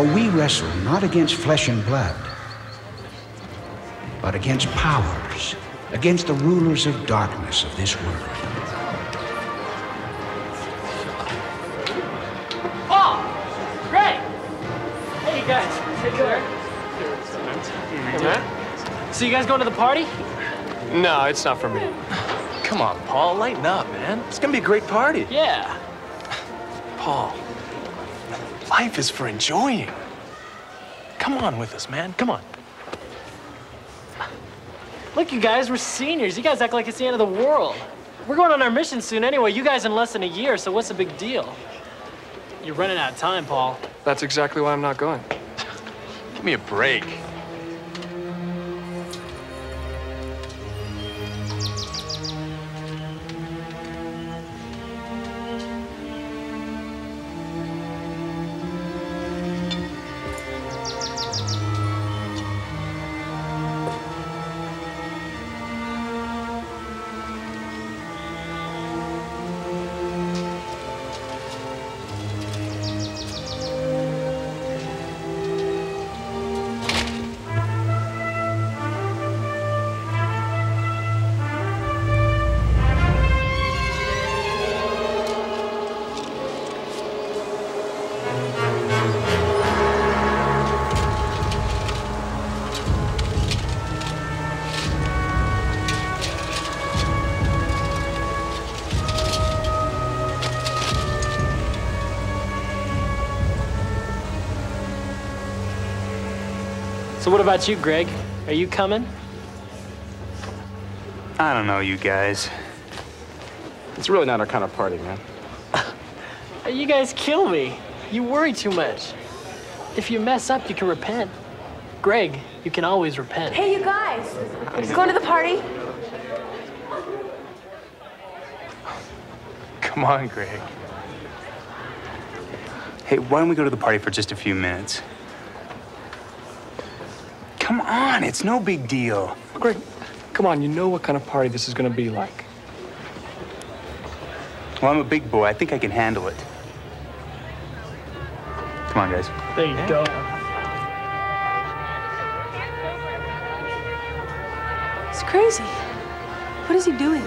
For we wrestle not against flesh and blood, but against powers, against the rulers of darkness of this world. Paul! Greg! Hey, guys. Hey, Greg. So you guys going to the party? No, it's not for me. Come on, Paul, lighten up, man. It's gonna be a great party. Yeah. Paul, life is for enjoying. Come on with us, man. Come on. Look, you guys, we're seniors. You guys act like it's the end of the world. We're going on our mission soon anyway. You guys in less than a year, so what's the big deal? You're running out of time, Paul. That's exactly why I'm not going. Give me a break. So what about you, Greg? Are you coming? I don't know, you guys. It's really not our kind of party, man. You guys kill me. You worry too much. If you mess up, you can repent. Greg, you can always repent. Hey, you guys. Going to the party? Come on, Greg. Hey, why don't we go to the party for just a few minutes? Come on, it's no big deal. Greg, come on, you know what kind of party this is gonna be like. Well, I'm a big boy. I think I can handle it. Come on, guys. There you go. It's crazy. What is he doing?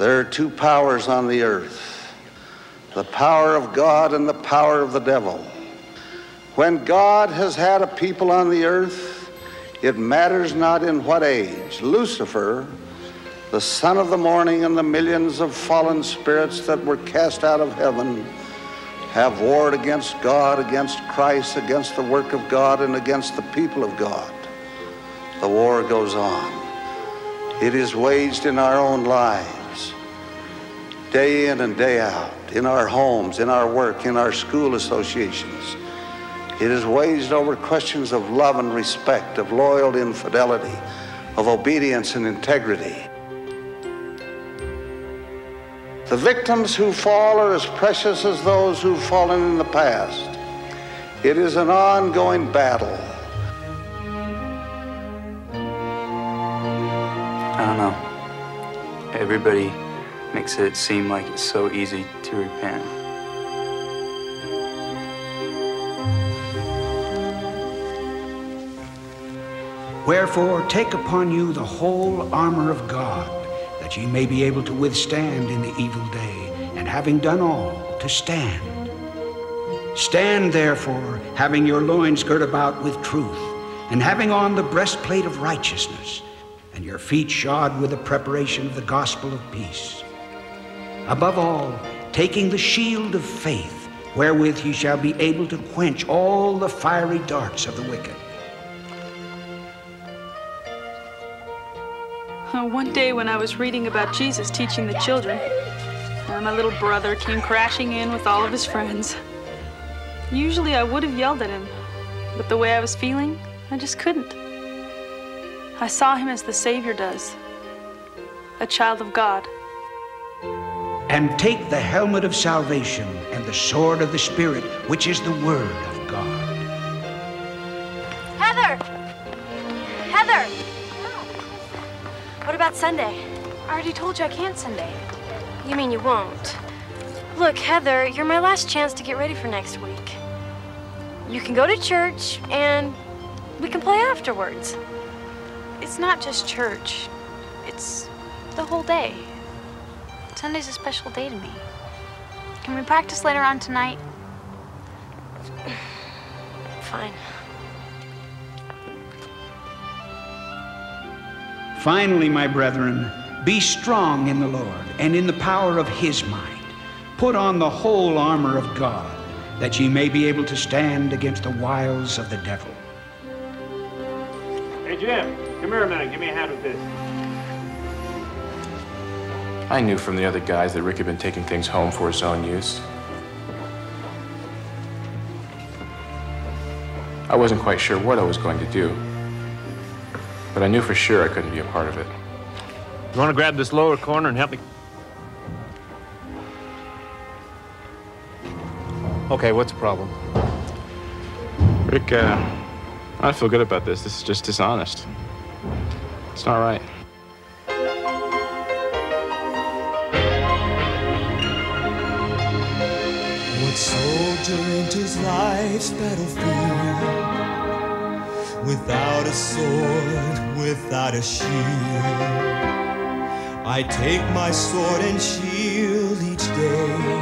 There are two powers on the earth, the power of God and the power of the devil. When God has had a people on the earth, it matters not in what age. Lucifer, the son of the morning, and the millions of fallen spirits that were cast out of heaven have warred against God, against Christ, against the work of God, and against the people of God. The war goes on. It is waged in our own lives, day in and day out, in our homes, in our work, in our school associations. It is waged over questions of love and respect, of loyalty and fidelity, of obedience and integrity. The victims who fall are as precious as those who've fallen in the past. It is an ongoing battle. I don't know. Everybody makes it seem like it's so easy to repent. Wherefore, take upon you the whole armor of God, that ye may be able to withstand in the evil day, and having done all, to stand. Stand therefore, having your loins girt about with truth, and having on the breastplate of righteousness, and your feet shod with the preparation of the gospel of peace. Above all, taking the shield of faith, wherewith ye shall be able to quench all the fiery darts of the wicked. One day when I was reading about Jesus teaching the children, my little brother came crashing in with all of his friends. Usually I would have yelled at him, but the way I was feeling, I just couldn't. I saw him as the Savior does, a child of God. And take the helmet of salvation and the sword of the Spirit, which is the Word of God. Heather! Heather! What about Sunday? I already told you I can't Sunday. You mean you won't? Look, Heather, you're my last chance to get ready for next week. You can go to church, and we can play afterwards. It's not just church. It's the whole day. Sunday's a special day to me. Can we practice later on tonight? Fine. Finally, my brethren, be strong in the Lord and in the power of his might. Put on the whole armor of God, that ye may be able to stand against the wiles of the devil. Hey, Jim, come here a minute. Give me a hand with this. I knew from the other guys that Rick had been taking things home for his own use. I wasn't quite sure what I was going to do, but I knew for sure I couldn't be a part of it. You want to grab this lower corner and help me? Okay, what's the problem? Rick, I don't feel good about this. This is just dishonest. It's not right. What soldier enters life's battlefield without a sword, without a shield? I take my sword and shield each day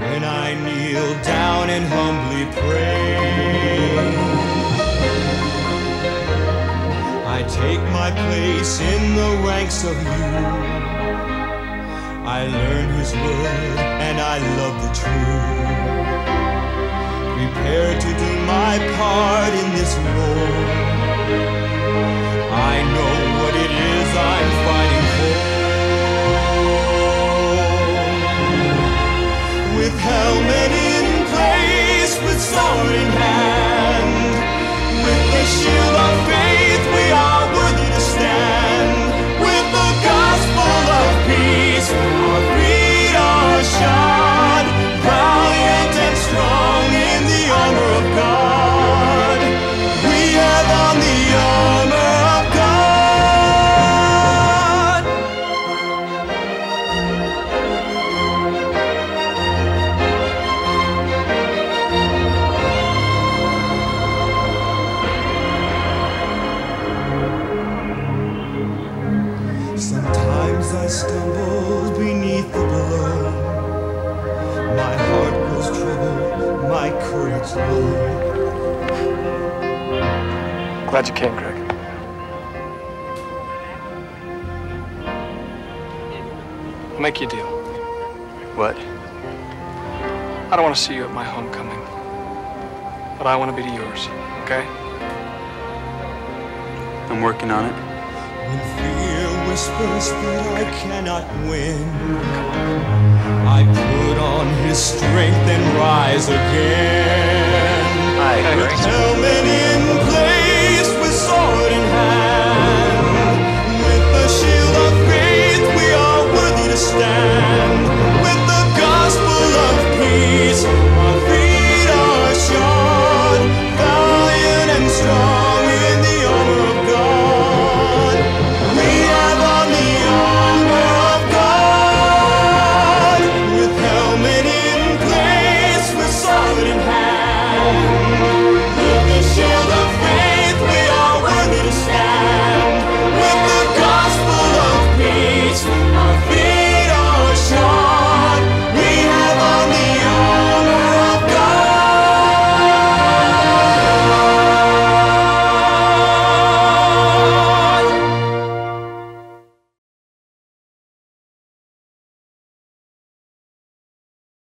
when I kneel down and humbly pray. I take my place in the ranks of you. I learned his word and I love the truth. Prepared to do my part in this war. I know what it is I'm fighting for. With helmet in place, with sword in hand, with the shield of faith, we are worthy to stand. With the gospel of peace, our feet are shod, valiant and strong in the armor of God. We have on the armor of God. Sometimes as I stumbled beneath the blow. My heart was troubled, my courage low. Glad you came, Greg. I'll make you a deal. What? I don't want to see you at my homecoming, but I want to be to yours, okay? I'm working on it. When fear whispers that I cannot win, I put on his strength and rise again. Hi, Greg.